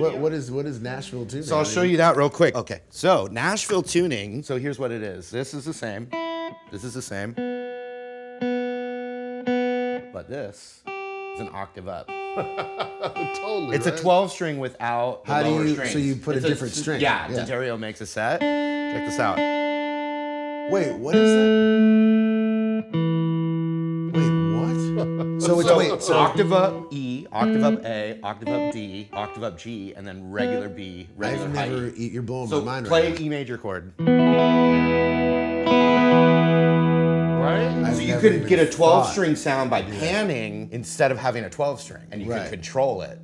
What is Nashville tuning? So I'll show you that real quick. Okay, so Nashville tuning, so here's what it is. This is the same, this is the same, but this is an octave up. Totally, it's right? A 12 string without the lower strings. So you put it's a different string. Yeah, yeah. D'Addario makes a set. Check this out. Wait, what is that? Wait, what? So it's so octave up E, octave up A, octave up D, octave up G, and then regular B, regular high E. You're blowing my mind right now. Play E major chord. Right? So you could get a 12-string sound by panning instead of having a 12-string, and you could control it.